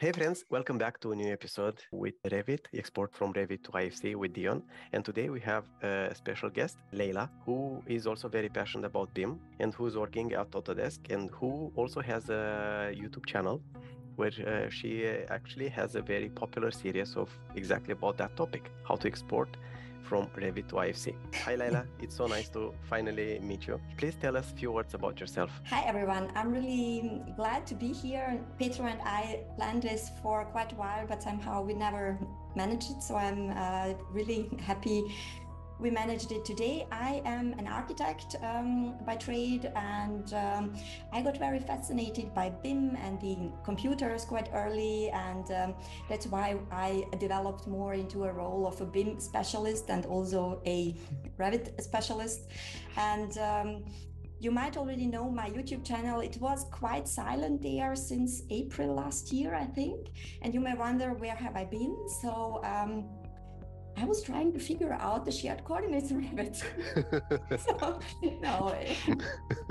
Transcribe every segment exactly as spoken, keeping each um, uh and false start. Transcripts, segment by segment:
Hey friends, welcome back to a new episode with Revit, export from Revit to I F C with Dion. And today we have a special guest, Lejla, who is also very passionate about B I M and who's working at Autodesk and who also has a YouTube channel where uh, she actually has a very popular series of exactly about that topic, how to export from Revit to I F C. Hi Lejla, it's so nice to finally meet you. Please tell us a few words about yourself. Hi everyone, I'm really glad to be here. Peter and I planned this for quite a while, but somehow we never managed it. So I'm uh, really happy we managed it today. I am an architect um, by trade, and um, I got very fascinated by B I M and the computers quite early, and um, that's why I developed more into a role of a B I M specialist and also a Revit specialist. And um, you might already know my YouTube channel. It was quite silent there since April last year, I think, and you may wonder where have I been. So um, I was trying to figure out the shared coordinates in Revit. So, no, it,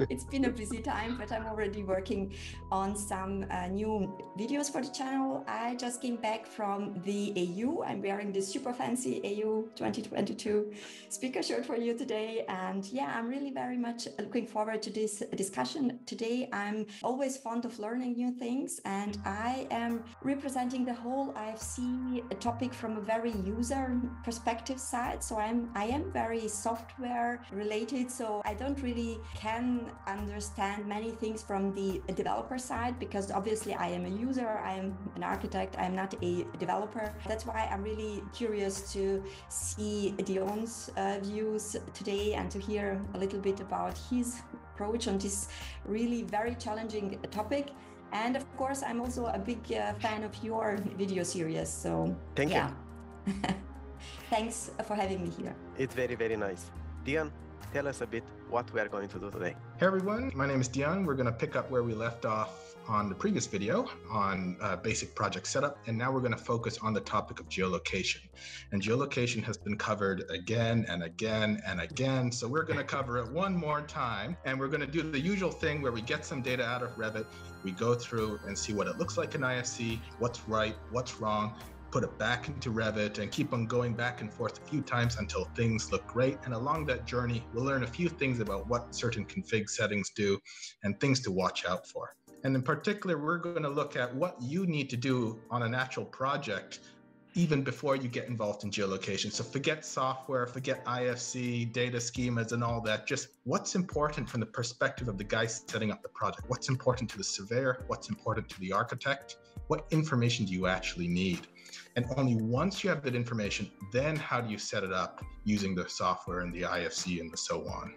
it's been a busy time, but I'm already working on some uh, new videos for the channel. I just came back from the A U. I'm wearing this super fancy A U twenty twenty-two speaker shirt for you today. And yeah, I'm really very much looking forward to this discussion today. I'm always fond of learning new things, and I am representing the whole I F C topic from a very user perspective side. So I'm I am very software related, so I don't really can understand many things from the developer side, because obviously I am a user, I am an architect, I am not a developer. That's why I'm really curious to see Dion's uh, views today and to hear a little bit about his approach on this really very challenging topic. And of course, I'm also a big uh, fan of your video series. So thank yeah. you. Thanks for having me here. It's very, very nice. Dion, tell us a bit what we are going to do today. Hey everyone, my name is Dion. We're going to pick up where we left off on the previous video on uh, basic project setup. And now we're going to focus on the topic of geolocation. And geolocation has been covered again and again and again. So we're going to cover it one more time. And we're going to do the usual thing where we get some data out of Revit. We go through and see what it looks like in I F C, what's right, what's wrong, put it back into Revit, and keep on going back and forth a few times until things look great. And along that journey, we'll learn a few things about what certain config settings do and things to watch out for. And in particular, we're going to look at what you need to do on an actual project even before you get involved in geolocation. So forget software, forget I F C, data schemas and all that. Just what's important from the perspective of the guy setting up the project? What's important to the surveyor? What's important to the architect? What information do you actually need? And only once you have that information, then how do you set it up using the software and the I F C and the so on?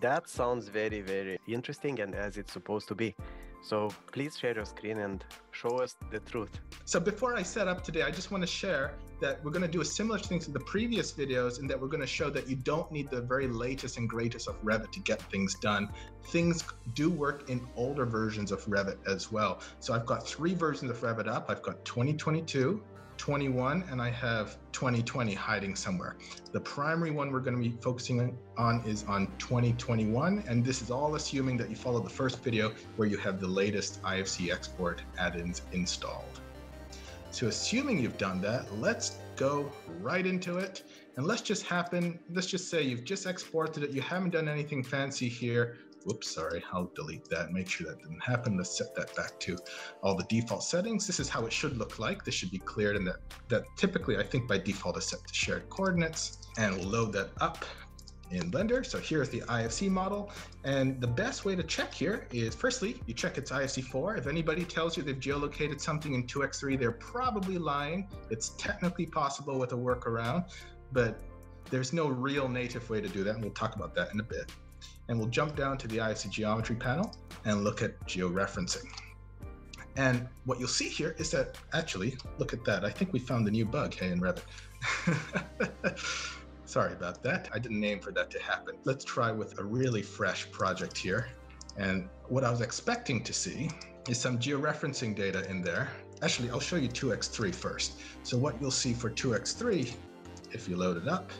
That sounds very, very interesting, and as it's supposed to be. So please share your screen and show us the truth. So before I set up today, I just want to share that we're going to do a similar thing to the previous videos, and that we're going to show that you don't need the very latest and greatest of Revit to get things done. Things do work in older versions of Revit as well. So I've got three versions of Revit up. I've got twenty twenty-two, twenty-one, and I have twenty twenty hiding somewhere. The primary one we're going to be focusing on is on twenty twenty-one, and this is all assuming that you follow the first video where you have the latest I F C export add-ins installed. So assuming you've done that, let's go right into it. And let's just happen, let's just say you've just exported it, you haven't done anything fancy here. Whoops, sorry, I'll delete that, make sure that didn't happen. Let's set that back to all the default settings. This is how it should look like. This should be cleared, and that, that typically I think by default is set to shared coordinates, and we'll load that up in Blender. So here's the I F C model. And the best way to check here is, firstly, you check it's I F C four. If anybody tells you they've geolocated something in two by three, they're probably lying. It's technically possible with a workaround, but there's no real native way to do that. And we'll talk about that in a bit. And we'll jump down to the I F C geometry panel and look at georeferencing. And what you'll see here is that, actually, look at that. I think we found the new bug, hey, in Revit. Sorry about that. I didn't aim for that to happen. Let's try with a really fresh project here. And what I was expecting to see is some georeferencing data in there. Actually, I'll show you two by three first. So what you'll see for two by three, if you load it up,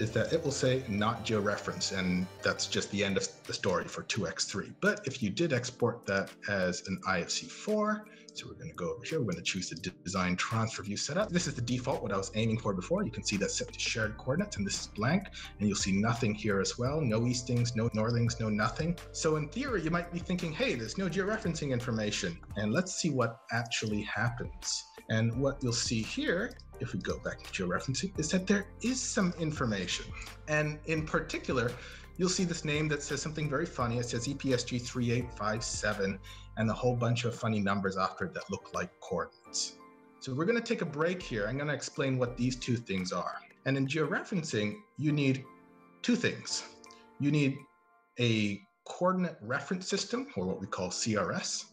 is that it will say not georeference, and that's just the end of the story for two by three. But if you did export that as an I F C four, so we're going to go over here, we're going to choose the design transfer view setup. This is the default, what I was aiming for before. You can see that set to shared coordinates, and this is blank, and you'll see nothing here as well. No Eastings, no Northings, no nothing. So in theory, you might be thinking, hey, there's no georeferencing information. And let's see what actually happens. And what you'll see here, if we go back to georeferencing, is that there is some information. And in particular, you'll see this name that says something very funny. It says E P S G three eight five seven and a whole bunch of funny numbers after it that look like coordinates. So we're going to take a break here. I'm going to explain what these two things are. And in georeferencing, you need two things. You need a coordinate reference system, or what we call C R S,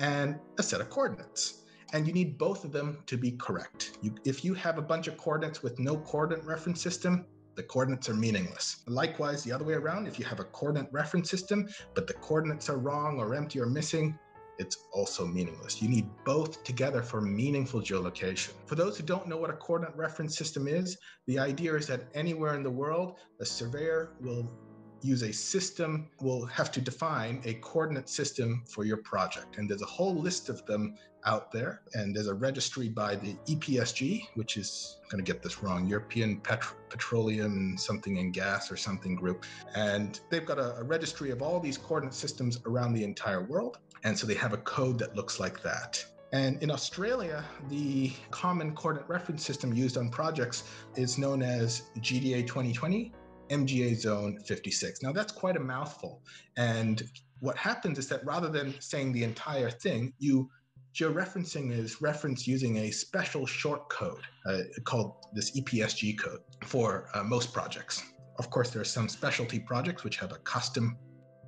and a set of coordinates. And you need both of them to be correct. You, if you have a bunch of coordinates with no coordinate reference system, the coordinates are meaningless. Likewise, the other way around, if you have a coordinate reference system, but the coordinates are wrong or empty or missing, it's also meaningless. You need both together for meaningful geolocation. For those who don't know what a coordinate reference system is, the idea is that anywhere in the world, a surveyor will use a system, will have to define a coordinate system for your project. And there's a whole list of them out there. And there's a registry by the E P S G, which is, I'm going to get this wrong, European Pet- Petroleum something and Gas or something group. And they've got a, a registry of all these coordinate systems around the entire world. And so they have a code that looks like that. And in Australia, the common coordinate reference system used on projects is known as G D A twenty twenty. M G A zone fifty-six. Now that's quite a mouthful. And what happens is that rather than saying the entire thing, you georeferencing is reference using a special short code uh, called this E P S G code for uh, most projects. Of course, there are some specialty projects which have a custom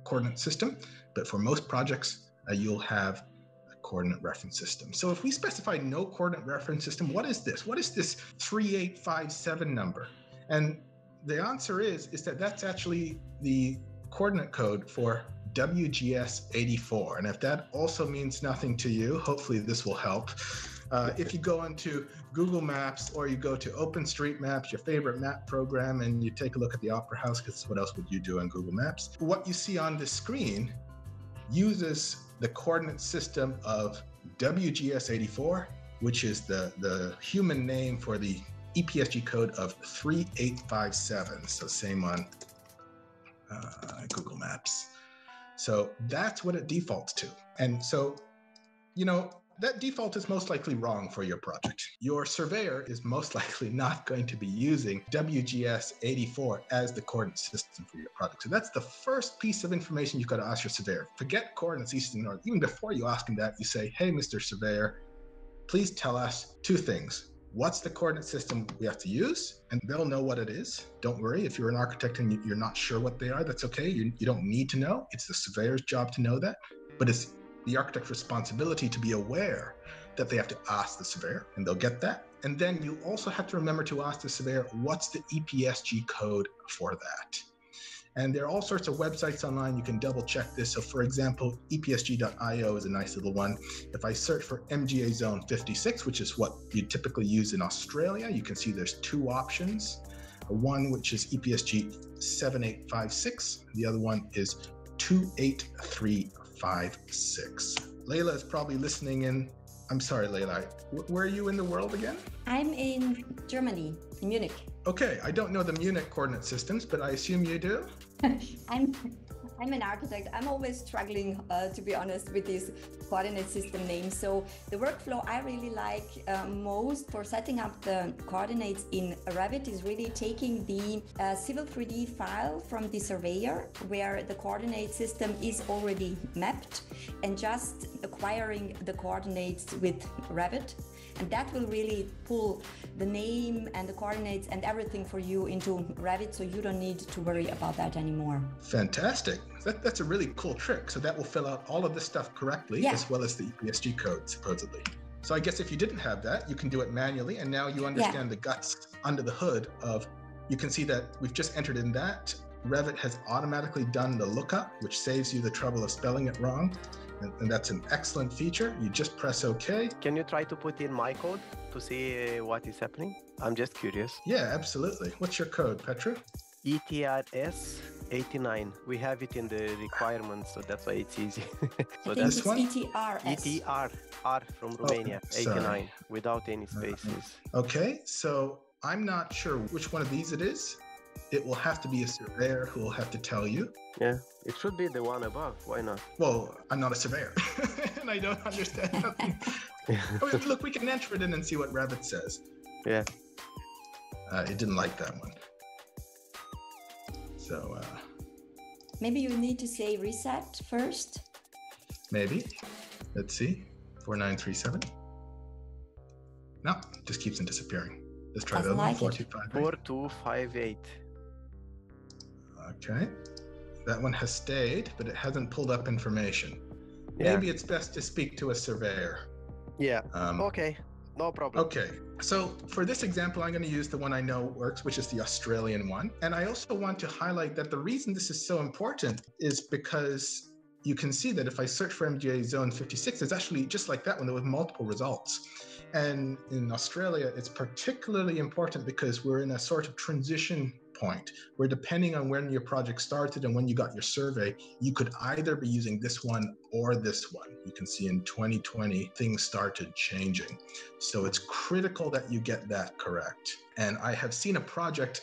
coordinate system, but for most projects, uh, you'll have coordinate reference system. So if we specify no coordinate reference system, what is this? What is this three eight five seven number? And the answer is, is that that's actually the coordinate code for W G S eighty-four. And if that also means nothing to you, hopefully this will help. Uh, if you go into Google Maps or you go to Open Street Maps, your favorite map program, and you take a look at the Opera House, because what else would you do on Google Maps? What you see on the screen uses the coordinate system of W G S eighty-four, which is the, the human name for the E P S G code of three eight five seven, so same on uh, Google Maps. So that's what it defaults to. And so, you know, that default is most likely wrong for your project. Your surveyor is most likely not going to be using W G S eighty-four as the coordinate system for your project. So that's the first piece of information you've got to ask your surveyor. Forget coordinates east and north. Even before you ask him that, you say, hey, Mister Surveyor, please tell us two things. What's the coordinate system we have to use? And they'll know what it is. Don't worry, if you're an architect and you're not sure what they are, that's okay. You, you don't need to know. It's the surveyor's job to know that. But it's the architect's responsibility to be aware that they have to ask the surveyor, and they'll get that. And then you also have to remember to ask the surveyor, what's the E P S G code for that? And there are all sorts of websites online. You can double check this. So for example, E P S G dot I O is a nice little one. If I search for M G A zone fifty-six, which is what you typically use in Australia, you can see there's two options. One, which is E P S G seven eight five six. The other one is two eight three five six. Lejla is probably listening in. I'm sorry, Lejla, where are you in the world again? I'm in Germany, in Munich. Okay, I don't know the Munich coordinate systems, but I assume you do? I'm I'm an architect. I'm always struggling, uh, to be honest, with these coordinate system names. So the workflow I really like uh, most for setting up the coordinates in Revit is really taking the uh, Civil three D file from the surveyor, where the coordinate system is already mapped, and just acquiring the coordinates with Revit. And that will really pull the name and the coordinates and everything for you into Revit, so you don't need to worry about that anymore. Fantastic. That, that's a really cool trick. So that will fill out all of this stuff correctly, yeah, as well as the E P S G code, supposedly. So I guess if you didn't have that, you can do it manually. And now you understand, yeah, the guts under the hood of, you can see that we've just entered in that. Revit has automatically done the lookup, which saves you the trouble of spelling it wrong. and that's an excellent feature. You just press OK. Can you try to put in my code to see what is happening? I'm just curious. Yeah, absolutely. What's your code, Petra? E T R S eighty-nine. We have it in the requirements, so that's why it's easy. So that's this one? E T R S. E T R, R from Romania, oh, eighty-nine, without any spaces. Okay, so I'm not sure which one of these it is. It will have to be a surveyor who will have to tell you. Yeah, it should be the one above. Why not? Well, I'm not a surveyor, and I don't understand nothing. I mean, look, we can enter it in and see what Revit says. Yeah. Uh, it didn't like that one. So, uh, maybe you need to say reset first. Maybe. Let's see. four nine three seven. No, it just keeps on disappearing. Let's try the like four two five eight. Okay. That one has stayed, but it hasn't pulled up information. Yeah. Maybe it's best to speak to a surveyor. Yeah. Um, okay. No problem. Okay. So for this example, I'm going to use the one I know works, which is the Australian one. And I also want to highlight that the reason this is so important is because you can see that if I search for M G A zone fifty-six, it's actually just like that one, there were multiple results. And in Australia, it's particularly important because we're in a sort of transition point where, depending on when your project started and when you got your survey, you could either be using this one or this one. You can see in twenty twenty, things started changing. So it's critical that you get that correct. And I have seen a project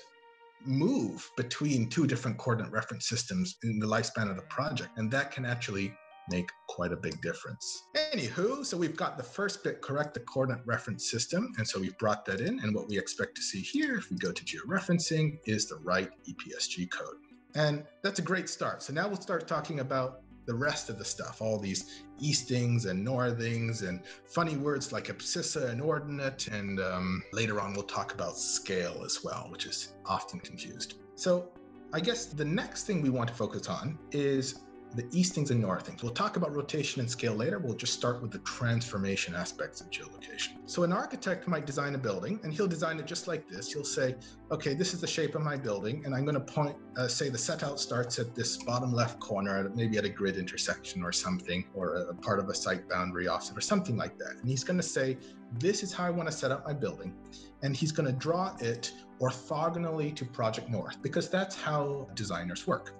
move between two different coordinate reference systems in the lifespan of the project, and that can actually make quite a big difference. Anywho, so we've got the first bit correct, the coordinate reference system, and so we've brought that in, and what we expect to see here, if we go to georeferencing, is the right E P S G code. And that's a great start. So now we'll start talking about the rest of the stuff, all these eastings and northings and funny words like abscissa and ordinate, and um, later on we'll talk about scale as well, which is often confused. So I guess the next thing we want to focus on is the eastings and northings. We'll talk about rotation and scale later. We'll just start with the transformation aspects of geolocation. So an architect might design a building, and he'll design it just like this. He'll say, okay, this is the shape of my building, and I'm going to point, uh, say the set out starts at this bottom left corner, maybe at a grid intersection or something, or a part of a site boundary offset or something like that. And he's going to say, this is how I want to set up my building. And he's going to draw it orthogonally to Project North, because that's how designers work.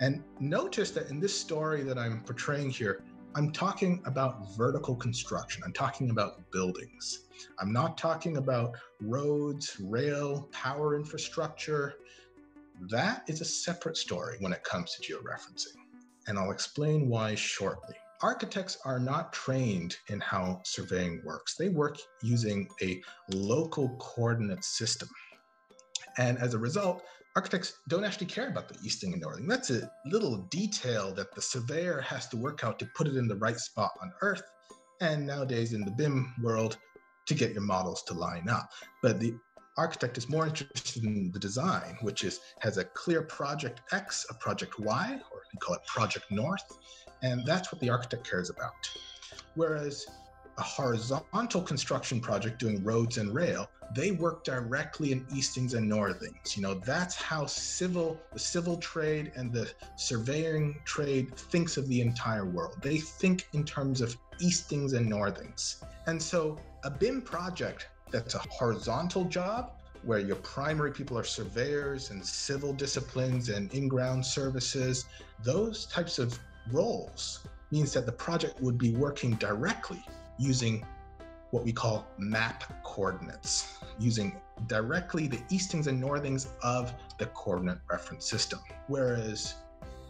And notice that in this story that I'm portraying here, I'm talking about vertical construction. I'm talking about buildings. I'm not talking about roads, rail, power infrastructure. That is a separate story when it comes to georeferencing. And I'll explain why shortly. Architects are not trained in how surveying works. They work using a local coordinate system. And as a result, architects don't actually care about the easting and northing. That's a little detail that the surveyor has to work out to put it in the right spot on Earth. And nowadays in the B I M world, to get your models to line up. But the architect is more interested in the design, which is has a clear project X, a project Y, or we call it Project North. And that's what the architect cares about. Whereas a horizontal construction project doing roads and rail, they work directly in eastings and northings. You know, that's how civil, the civil trade and the surveying trade thinks of the entire world. They think in terms of eastings and northings. And so a B I M project that's a horizontal job, where your primary people are surveyors and civil disciplines and in-ground services, those types of roles means that the project would be working directly using what we call map coordinates, using directly the eastings and northings of the coordinate reference system. Whereas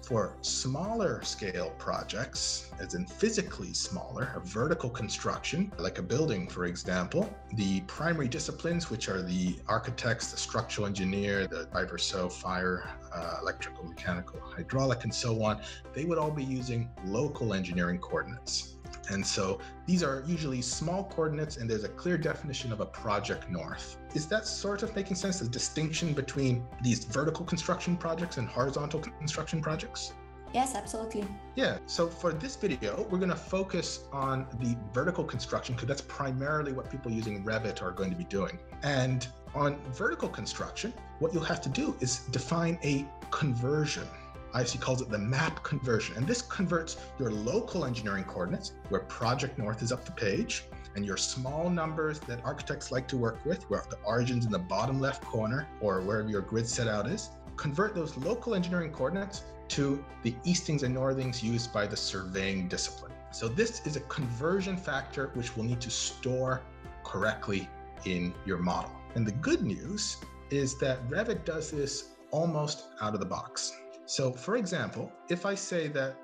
for smaller scale projects, as in physically smaller, a vertical construction, like a building, for example, the primary disciplines, which are the architects, the structural engineer, the five or so, fire, uh, electrical, mechanical, hydraulic, and so on, they would all be using local engineering coordinates. And so these are usually small coordinates, and there's a clear definition of a project north. Is that sort of making sense, the distinction between these vertical construction projects and horizontal construction projects? Yes, absolutely. Yeah, so for this video, we're going to focus on the vertical construction, because that's primarily what people using Revit are going to be doing. And on vertical construction, what you'll have to do is define a conversion, I F C calls it the map conversion. And this converts your local engineering coordinates, where Project North is up the page, and your small numbers that architects like to work with, where the origin's in the bottom left corner or wherever your grid set out is, convert those local engineering coordinates to the eastings and northings used by the surveying discipline. So this is a conversion factor which will need to store correctly in your model. And the good news is that Revit does this almost out of the box. So for example, if I say that,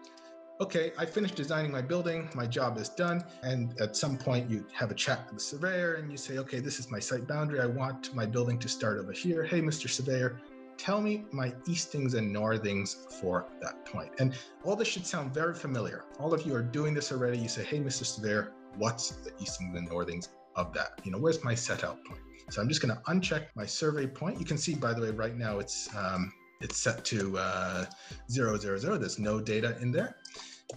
okay, I finished designing my building, my job is done, and at some point you have a chat with the surveyor and you say, okay, this is my site boundary. I want my building to start over here. Hey, Mister Surveyor, tell me my eastings and northings for that point. And all this should sound very familiar. All of you are doing this already. You say, hey, Mister Surveyor, what's the eastings and northings of that? You know, where's my set out point? So I'm just going to uncheck my survey point. You can see, by the way, right now it's um, it's set to uh, zero, zero, zero. There's no data in there.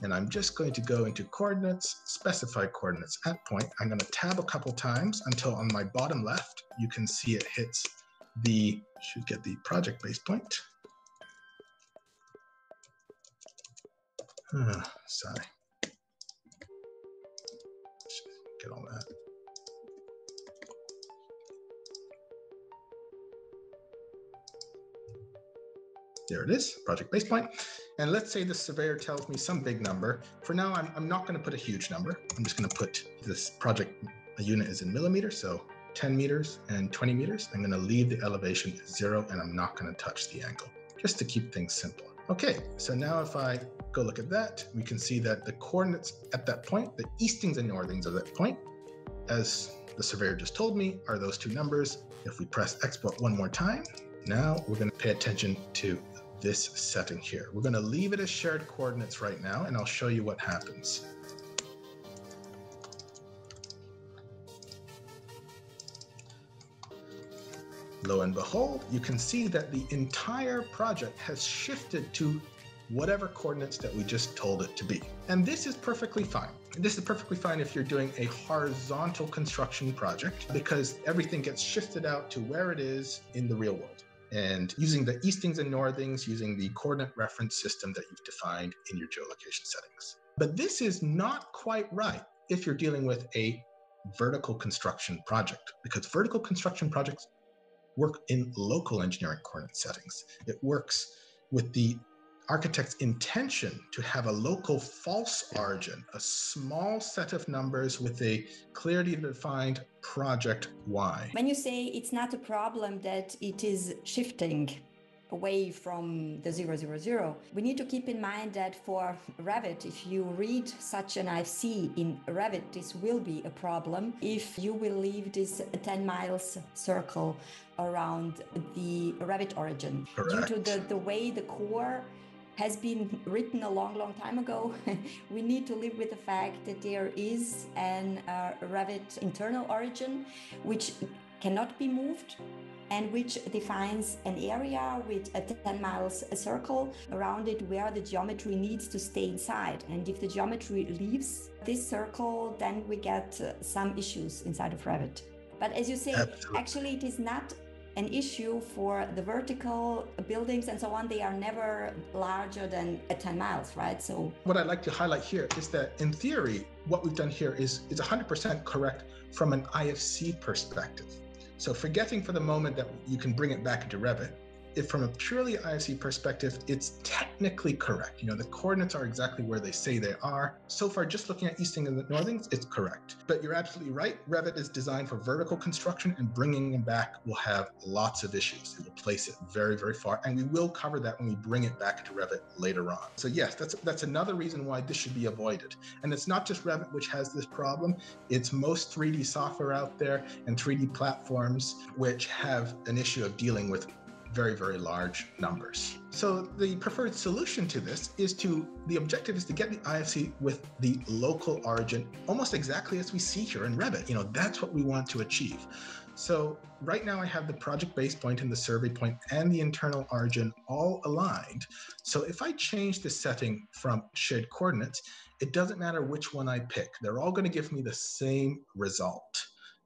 And I'm just going to go into coordinates, specify coordinates at point. I'm going to tab a couple times until on my bottom left, you can see it hits the, should get the project base point. Uh, sorry. Get all that. There it is, project base point. And let's say the surveyor tells me some big number. For now, I'm, I'm not going to put a huge number. I'm just going to put this project unit is in millimeters, so ten meters and twenty meters. I'm going to leave the elevation at zero, and I'm not going to touch the angle, just to keep things simple. Okay, so now if I go look at that, we can see that the coordinates at that point, the eastings and northings of that point, as the surveyor just told me, are those two numbers. If we press export one more time, now we're going to pay attention to this setting here. We're going to leave it as shared coordinates right now, and I'll show you what happens. Lo and behold, you can see that the entire project has shifted to whatever coordinates that we just told it to be. And this is perfectly fine. This is perfectly fine if you're doing a horizontal construction project, because everything gets shifted out to where it is in the real world. And using the eastings and northings, using the coordinate reference system that you've defined in your geolocation settings. But this is not quite right if you're dealing with a vertical construction project, because vertical construction projects work in local engineering coordinate settings. It works with the architect's intention to have a local false origin, a small set of numbers with a clearly defined project Y. When you say it's not a problem that it is shifting away from the zero zero zero, we need to keep in mind that for Revit, if you read such an I F C in Revit, this will be a problem if you will leave this ten miles circle around the Revit origin. Correct. Due to the, the way the core has been written a long, long time ago. We need to live with the fact that there is an uh, Revit internal origin, which cannot be moved and which defines an area with a ten miles circle around it where the geometry needs to stay inside. And if the geometry leaves this circle, then we get uh, some issues inside of Revit. But as you say, Absolutely. Actually, it is not an issue for the vertical buildings and so on. They are never larger than ten miles, right? So what I'd like to highlight here is that in theory, what we've done here is, is one hundred percent correct from an I F C perspective. So forgetting for the moment that you can bring it back into Revit, if from a purely I F C perspective, it's technically correct. You know, the coordinates are exactly where they say they are. So far, just looking at easting and the northings, it's correct. But you're absolutely right. Revit is designed for vertical construction, and bringing them back will have lots of issues. It will place it very, very far. And we will cover that when we bring it back to Revit later on. So yes, that's, that's another reason why this should be avoided. And it's not just Revit which has this problem. It's most three D software out there and three D platforms which have an issue of dealing with very, very large numbers. So the preferred solution to this is to, the objective is to get the I F C with the local origin, almost exactly as we see here in Revit. You know, that's what we want to achieve. So right now I have the project base point and the survey point and the internal origin all aligned. So if I change the setting from shared coordinates, it doesn't matter which one I pick. They're all going to give me the same result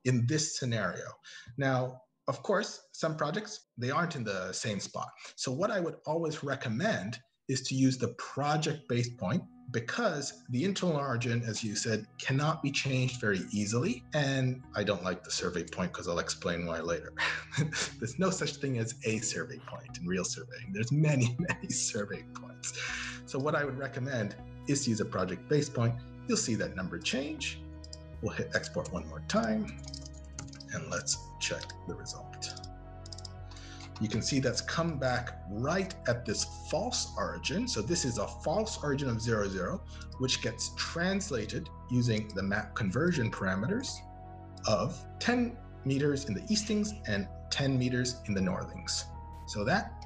in this scenario. Now, of course, some projects, they aren't in the same spot. So what I would always recommend is to use the project base point, because the internal origin, as you said, cannot be changed very easily. And I don't like the survey point because I'll explain why later. There's no such thing as a survey point in real surveying. There's many, many survey points. So what I would recommend is to use a project base point. You'll see that number change. We'll hit export one more time and let's check the result. You can see that's come back right at this false origin. So this is a false origin of zero, zero, which gets translated using the map conversion parameters of ten meters in the eastings and ten meters in the northings. So that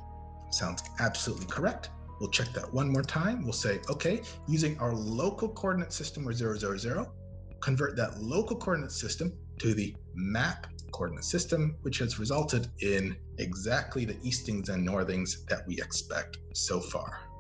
sounds absolutely correct. We'll check that one more time. We'll say, okay, using our local coordinate system or zero, zero, zero, convert that local coordinate system to the map coordinate system, which has resulted in exactly the eastings and northings that we expect so far.